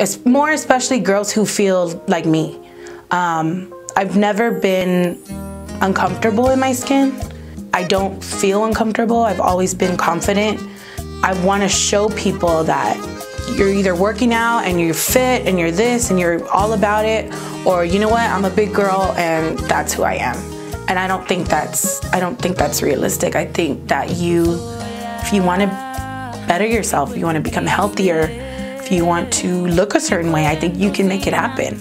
It's more especially girls who feel like me. I've never been uncomfortable in my skin. I don't feel uncomfortable. I've always been confident. I want to show people that you're either working out and you're fit and you're this and you're all about it, or you know what, I'm a big girl and that's who I am. And I don't think that's realistic. I think that if you want to better yourself, if you want to become healthier, if you want to look a certain way, I think you can make it happen.